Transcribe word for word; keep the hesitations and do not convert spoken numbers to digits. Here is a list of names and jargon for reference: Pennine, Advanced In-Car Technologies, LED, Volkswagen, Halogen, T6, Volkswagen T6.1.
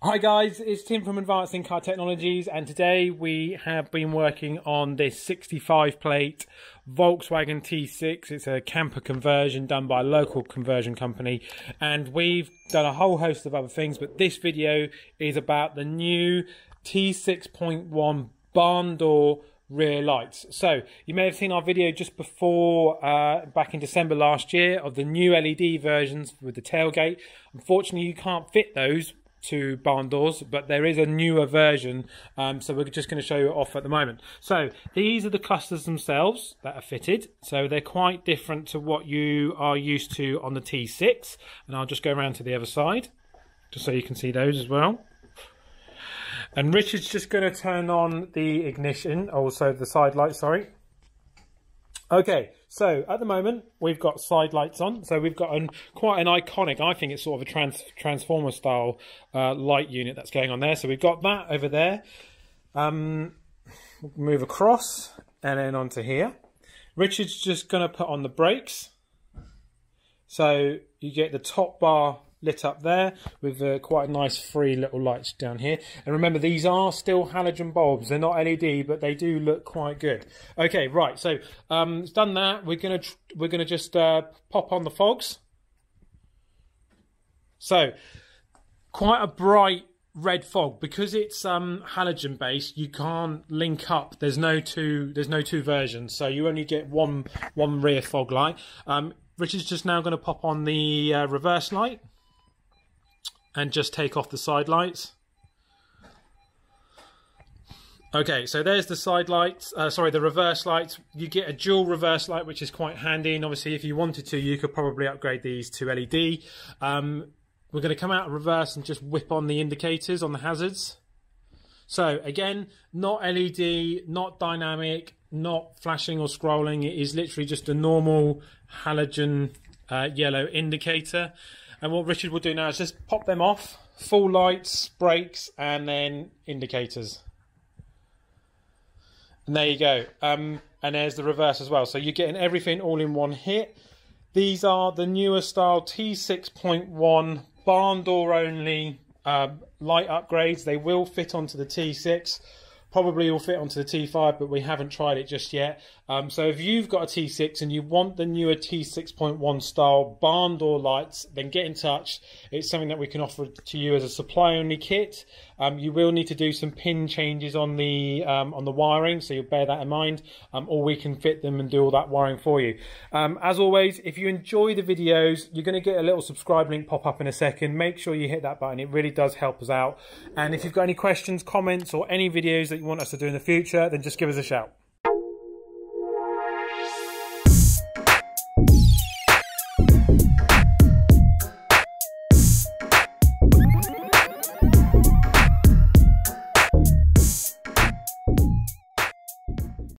Hi guys, it's Tim from Advanced In-Car Technologies, and today we have been working on this sixty-five plate Volkswagen T six. It's a camper conversion done by a local conversion company, and we've done a whole host of other things, but this video is about the new T six point one barn door rear lights. So you may have seen our video just before uh, back in December last year of the new L E D versions with the tailgate. Unfortunately, you can't fit those to barn doors, but there is a newer version, um, so we're just going to show you off at the moment. So these are the clusters themselves that are fitted, so they're quite different to what you are used to on the T six, and I'll just go around to the other side just so you can see those as well. And Richard's just going to turn on the ignition, also the side light, sorry. Okay, so at the moment we've got side lights on, so we've got an, quite an iconic, I think it's sort of a trans, transformer style uh, light unit that's going on there. So we've got that over there, um, move across and then onto here. Richard's just going to put on the brakes, so you get the top bar lit up there with uh, quite nice free little lights down here. And remember, these are still halogen bulbs, they're not L E D, but they do look quite good. Okay, right, so um it's done that. We're gonna we're gonna just uh pop on the fogs. So quite a bright red fog, because it's um halogen based. You can't link up, there's no two there's no two versions, so you only get one one rear fog light. um Richard's just now going to pop on the uh, reverse light and just take off the side lights. Okay, so there's the side lights, uh, sorry, the reverse lights. You get a dual reverse light, which is quite handy, and obviously if you wanted to, you could probably upgrade these to L E D. Um, we're going to come out of reverse and just whip on the indicators on the hazards. So again, not L E D, not dynamic, not flashing or scrolling. It is literally just a normal halogen uh, yellow indicator. And what Richard will do now is just pop them off, full lights, brakes, and then indicators. And there you go. Um, and there's the reverse as well. So you're getting everything all in one hit. These are the newer style T six point one barn door only uh, light upgrades. They will fit onto the T six. Probably will fit onto the T five, but we haven't tried it just yet. Um, so if you've got a T six and you want the newer T six point one style barn door lights, then get in touch. It's something that we can offer to you as a supply-only kit. Um, you will need to do some pin changes on the um, on the wiring, so you'll bear that in mind, um, or we can fit them and do all that wiring for you. Um, as always, if you enjoy the videos, you're going to get a little subscribe link pop up in a second. Make sure you hit that button. It really does help us out. And if you've got any questions, comments, or any videos that you want us to do in the future, then just give us a shout.